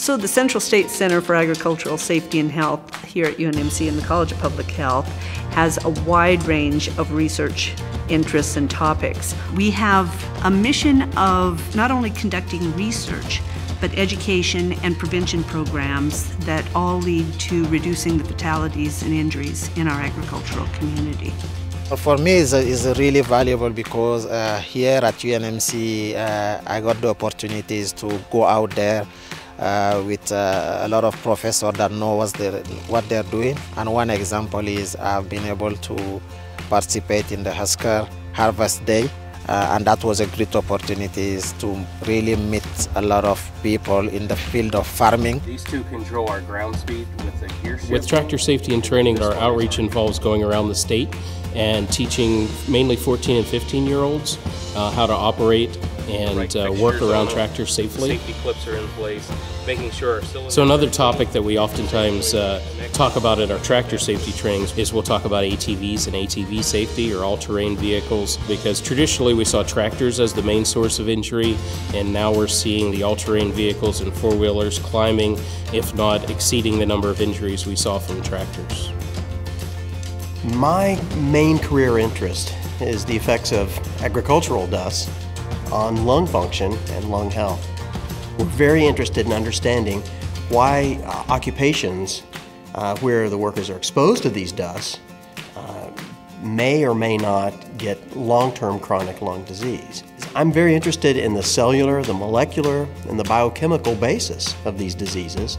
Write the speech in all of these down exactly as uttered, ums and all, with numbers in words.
So the Central States Center for Agricultural Safety and Health here at U N M C and the College of Public Health has a wide range of research interests and topics. We have a mission of not only conducting research, but education and prevention programs that all lead to reducing the fatalities and injuries in our agricultural community. For me, it's, it's really valuable because uh, here at U N M C, uh, I got the opportunities to go out there Uh, with uh, a lot of professors that know what's the, what they're doing. And one example is I've been able to participate in the Husker Harvest Day, uh, and that was a great opportunity to really meet a lot of people in the field of farming. These two control our ground speed with a gear shift. With tractor safety and training, our outreach involves going around the state and teaching mainly fourteen and fifteen year olds uh, how to operate and uh, work around tractors safely. Safety clips are in place, making sure our So another topic that we oftentimes uh, talk about at our tractor safety trainings is we'll talk about A T Vs and A T V safety, or all-terrain vehicles, because traditionally we saw tractors as the main source of injury, and now we're seeing the all-terrain vehicles and four-wheelers climbing, if not exceeding the number of injuries we saw from tractors. My main career interest is the effects of agricultural dust on lung function and lung health. We're very interested in understanding why uh, occupations uh, where the workers are exposed to these dusts uh, may or may not get long-term chronic lung disease. I'm very interested in the cellular, the molecular, and the biochemical basis of these diseases,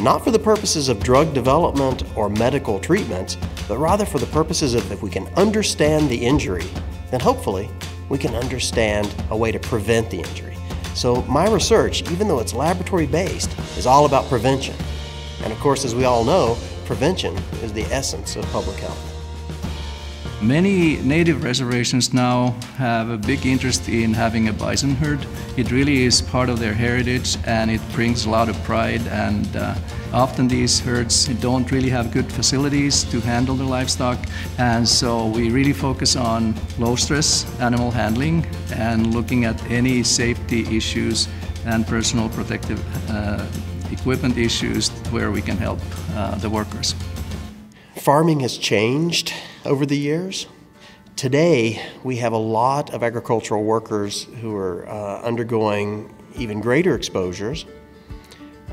not for the purposes of drug development or medical treatments, but rather for the purposes of if we can understand the injury, then hopefully we can understand a way to prevent the injury. So my research, even though it's laboratory-based, is all about prevention. And of course, as we all know, prevention is the essence of public health. Many native reservations now have a big interest in having a bison herd. It really is part of their heritage, and it brings a lot of pride, and uh, often these herds don't really have good facilities to handle their livestock, and so we really focus on low-stress animal handling and looking at any safety issues and personal protective uh, equipment issues where we can help uh, the workers. Farming has changed over the years. Today, we have a lot of agricultural workers who are uh, undergoing even greater exposures,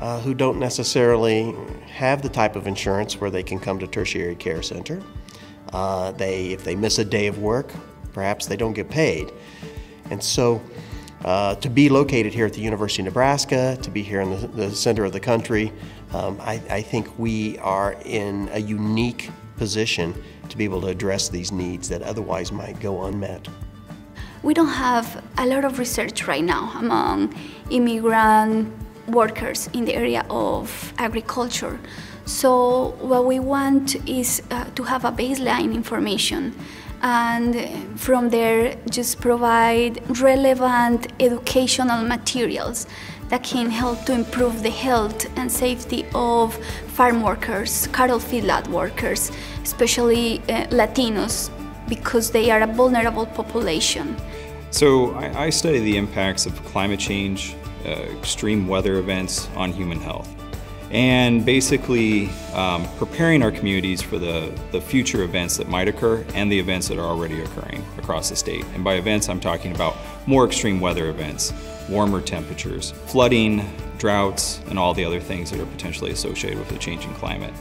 uh, who don't necessarily have the type of insurance where they can come to tertiary care center. Uh, they, if they miss a day of work, perhaps they don't get paid. And so uh, to be located here at the University of Nebraska, to be here in the, the center of the country, um, I, I think we are in a unique position to be able to address these needs that otherwise might go unmet. We don't have a lot of research right now among immigrant workers in the area of agriculture. So what we want is uh, to have a baseline information, and from there just provide relevant educational materials that can help to improve the health and safety of farm workers, cattle feedlot workers, especially uh, Latinos, because they are a vulnerable population. So I, I study the impacts of climate change, uh, extreme weather events on human health, and basically um, preparing our communities for the, the future events that might occur and the events that are already occurring across the state. And by events, I'm talking about more extreme weather events, warmer temperatures, flooding, droughts, and all the other things that are potentially associated with the changing climate.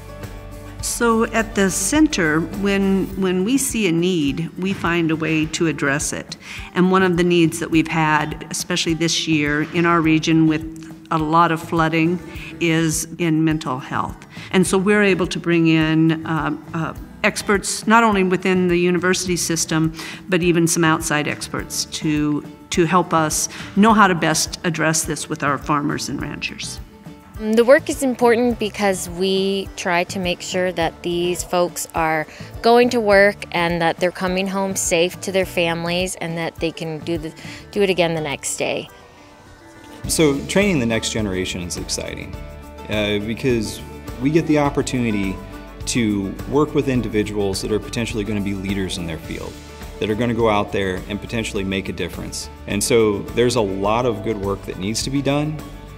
So at the center, when, when we see a need, we find a way to address it. And one of the needs that we've had, especially this year in our region with a lot of flooding, is in mental health. And so we're able to bring in uh, uh, experts, not only within the university system, but even some outside experts to to help us know how to best address this with our farmers and ranchers. The work is important because we try to make sure that these folks are going to work and that they're coming home safe to their families, and that they can do, the, do it again the next day. So training the next generation is exciting uh, because we get the opportunity to work with individuals that are potentially going to be leaders in their field, that are going to go out there and potentially make a difference. And so there's a lot of good work that needs to be done,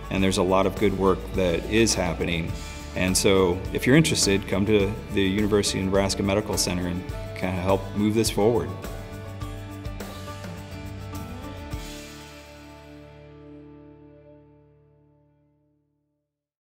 and there's a lot of good work that is happening. And so if you're interested, come to the University of Nebraska Medical Center and kind of help move this forward.